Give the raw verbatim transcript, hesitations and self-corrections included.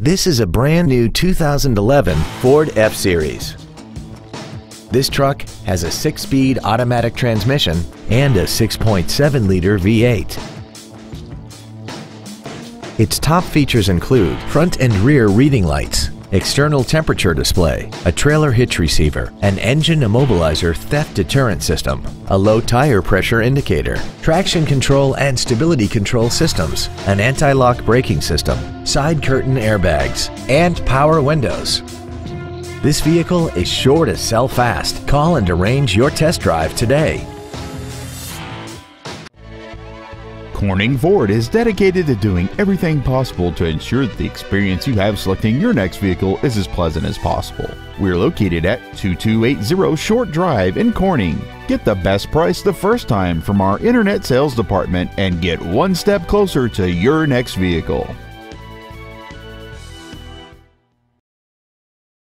This is a brand new two thousand eleven Ford F-Series. This truck has a six-speed automatic transmission and a six point seven liter V eight. Its top features include front and rear reading lights, external temperature display, a trailer hitch receiver, an engine immobilizer theft deterrent system, a low tire pressure indicator, traction control and stability control systems, an anti-lock braking system, side curtain airbags, and power windows. This vehicle is sure to sell fast. Call and arrange your test drive today. Corning Ford is dedicated to doing everything possible to ensure that the experience you have selecting your next vehicle is as pleasant as possible. We're located at two two eight zero Short Drive in Corning. Get the best price the first time from our internet sales department and get one step closer to your next vehicle.